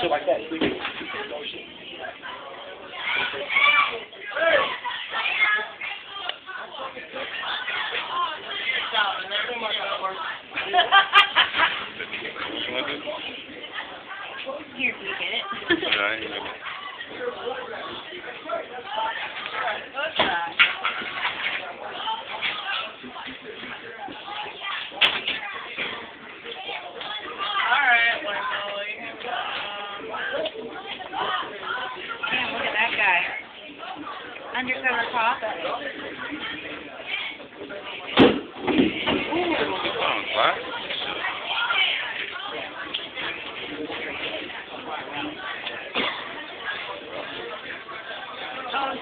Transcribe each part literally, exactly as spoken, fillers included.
shit like that. You want this? Here, you get it. No, I ain't gonna. Alright, one Molly. Damn, look at that guy. Undercover cop. Ooh.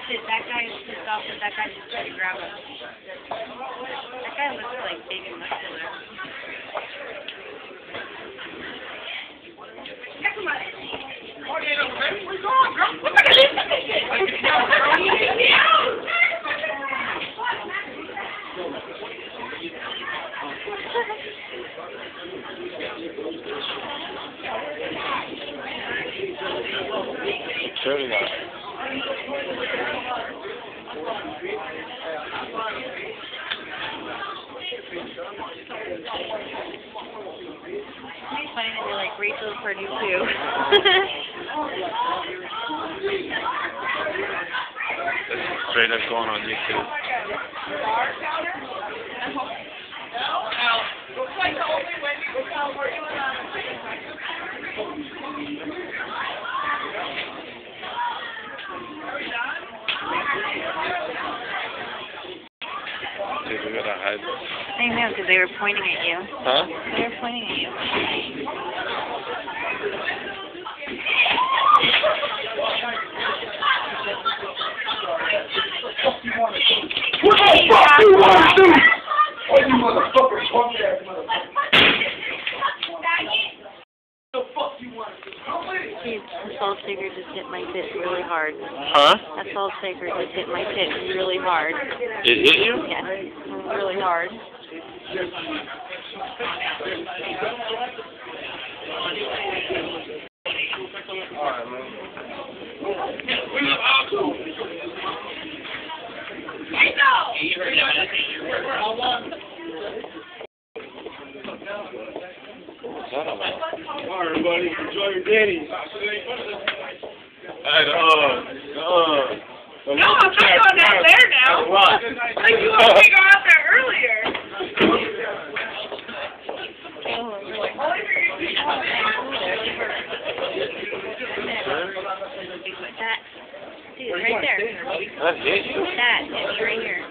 That guy is pissed off that that guy just tried to grab him. That guy looks like big and muscular. Look at this! Shooting at him. It's funny that you're like, Rachel's pretty too. Straight up going on YouTube. Looks like the only way we without working on I know, because they were pointing at you. Huh? They were pointing at you. What the fuck do you want to do? Oh, you motherfucker, punk ass motherfucker. What the fuck you want to do? Jeez, the salt shaker just hit my tit really hard. Huh? That salt shaker just hit my tit really hard. It hit you? Yeah, really hard. Alright, buddy, enjoy your daddy. Alright, uh, uh. No, I'm not going down there now. Like, you were going to go out there earlier. That, dude, right there. That hit you? That hit me right here.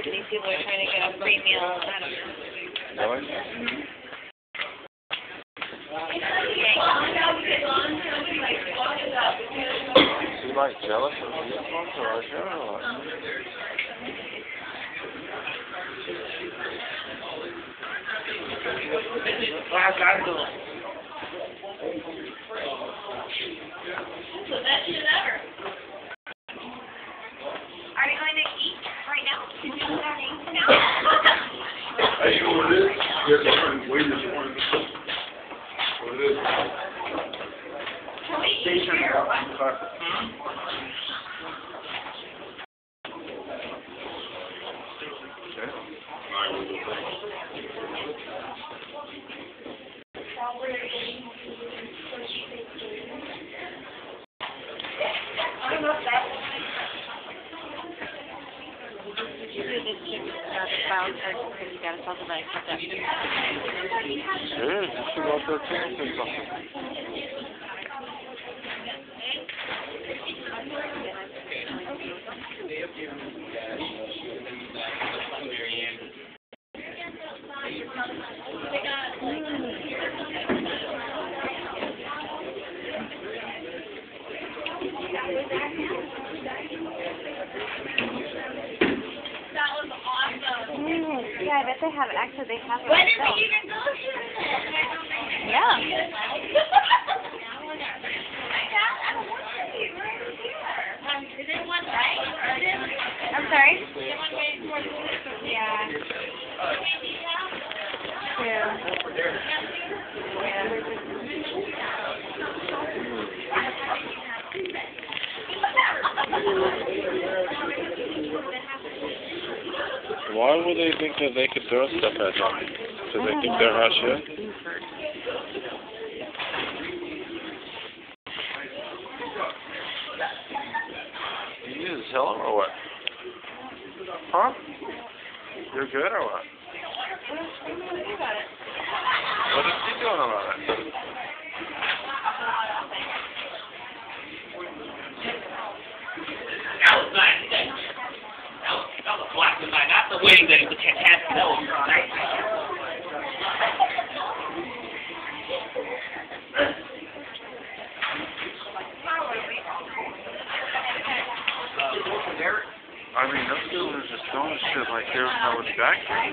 These people are trying to get a free meal out of it. Is he like jealous of these ones or are you? I gotta go. This is the best shit ever. Are you going to eat right now? Can you start eating now? Hey, you know what it is? Yes, I'm waiting this morning. What it is? Can we eat here or what? Because you got to something like that. Sure, you should go out there too or something. Yeah, I bet they have it. Actually, they have it. When did we even go to it? Yeah. really think that they could throw stuff at them? Because they think they're hot shit? Did you just tell them or what? Huh? You're good or what? What is she doing about it? That was nice. That was black design. Not the wedding day, but you had to know. Nice. I mean, those people are just throwing shit like there's no one back here. Have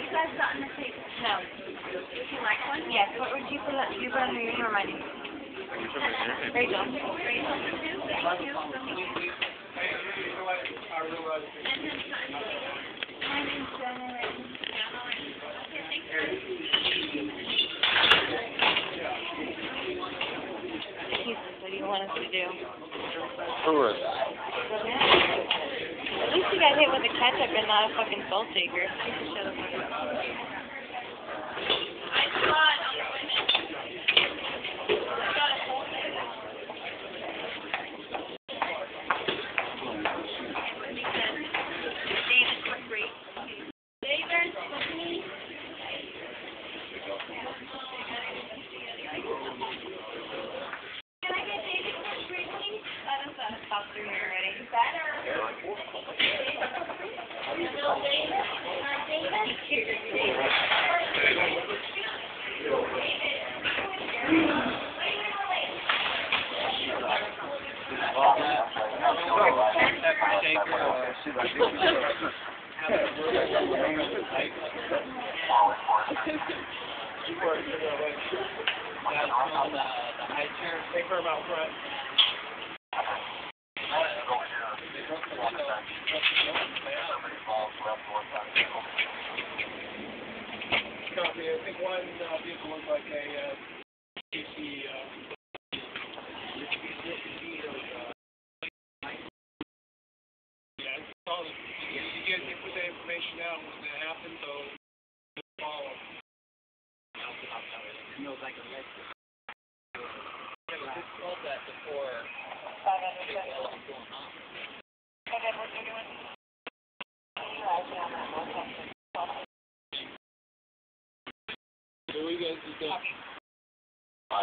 you guys gotten a tape? No. Would you like one? Yes. What would you put under your hair, my name? Rachel. Rachel. Thank you. My name's Jenna. What do you want us to do? Sure. At least you got hit with a ketchup and not a fucking salt shaker. You can shut up. Do you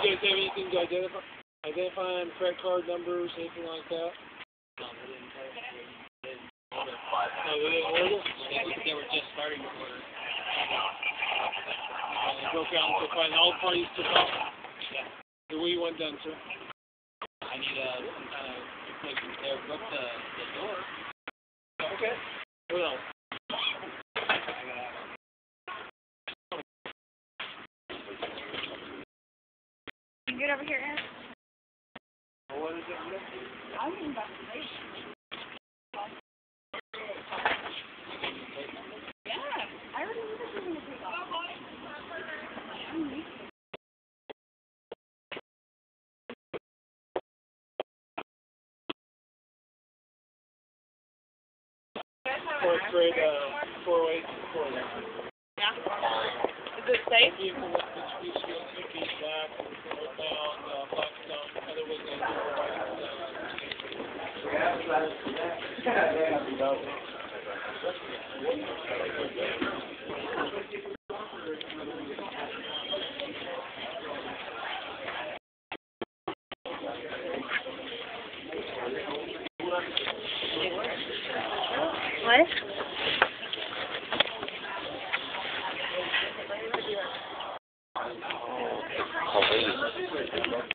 guys have anything to identify, identifying credit card numbers, anything like that? No, they didn't order. No, they didn't order? They were just starting to order. And they broke out until finally all parties took off. Yeah. So what do you want done, sir? I need uh, some kind of replacement. They broke the, the door. Okay. What else? Good over here, Aaron? Well, what is it? I'm in vaccination. Yeah, I already knew this was going to take off. I'm weak. Fourth grade, uh, four eight, four nine. Yeah. Is it safe? What?